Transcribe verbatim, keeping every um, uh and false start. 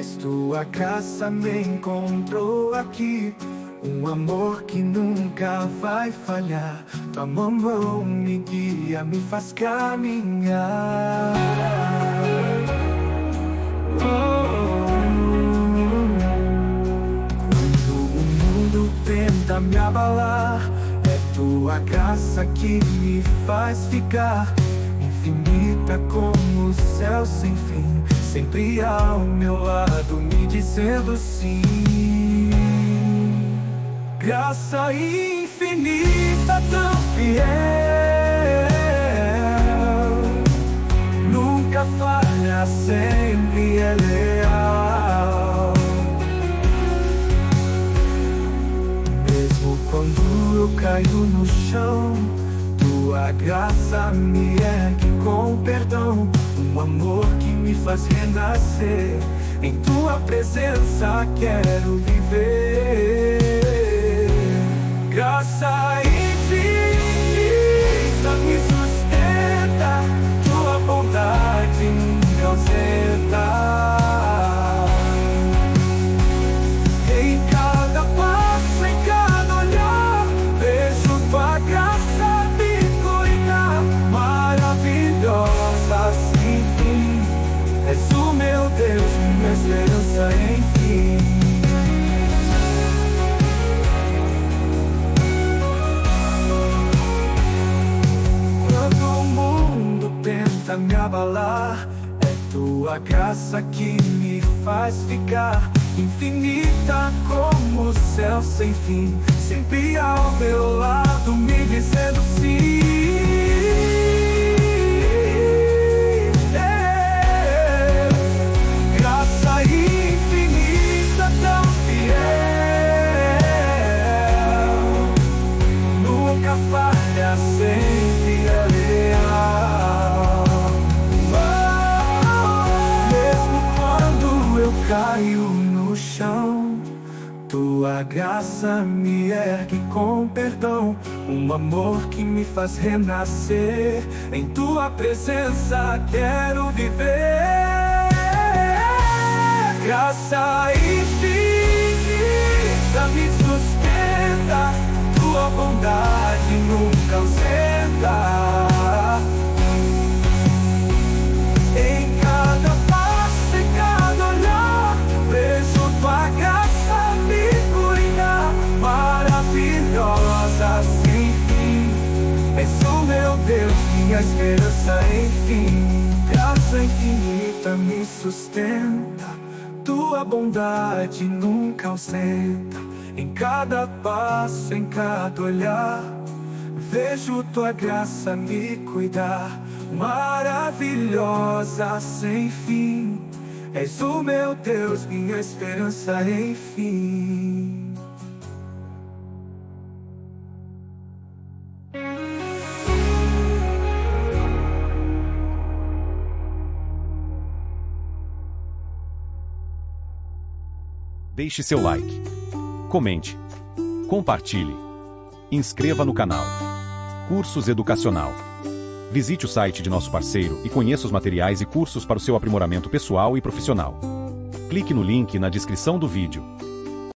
Mas tua graça me encontrou aqui, um amor que nunca vai falhar. Tua mão me guia, me faz caminhar. Oh, oh, oh. Quando o mundo tenta me abalar, é tua graça que me faz ficar. Infinita como o céu sem fim, sempre ao meu lado me dizendo sim. Graça infinita, tão fiel, nunca falha, sempre é leal. Mesmo quando eu caio no chão, tua graça me ergue com perdão. Um amor que me faz renascer, em tua presença quero viver. Graça infinita me sustenta, tua bondade nunca ausenta. Em cada passo, em cada olhar, vejo tua graça me cuidar. Maravilhosa sem fim, és o meu Deus, minha esperança enfim. Me abalar, é tua graça que me faz ficar. Infinita como o céu sem fim, sempre ao meu lado me dizendo sim. É. Graça infinita, tão fiel, nunca falha, sempre é leal. Caio no chão, tua graça me ergue com perdão. Um amor que me faz renascer, em tua presença quero viver. Graça infinita me sustenta, tua bondade nunca ausenta. Em cada passo, em cada olhar, vejo tua graça me cuidar. Maravilhosa sem fim, és o meu Deus, minha esperança enfim. Graça infinita me sustenta, tua bondade nunca ausenta. Em cada passo, em cada olhar, vejo tua graça me cuidar. Maravilhosa sem fim, és o meu Deus, minha esperança enfim. Deixe seu like, comente, compartilhe, inscreva no canal. Cursos Educacional. Visite o site de nosso parceiro e conheça os materiais e cursos para o seu aprimoramento pessoal e profissional. Clique no link na descrição do vídeo.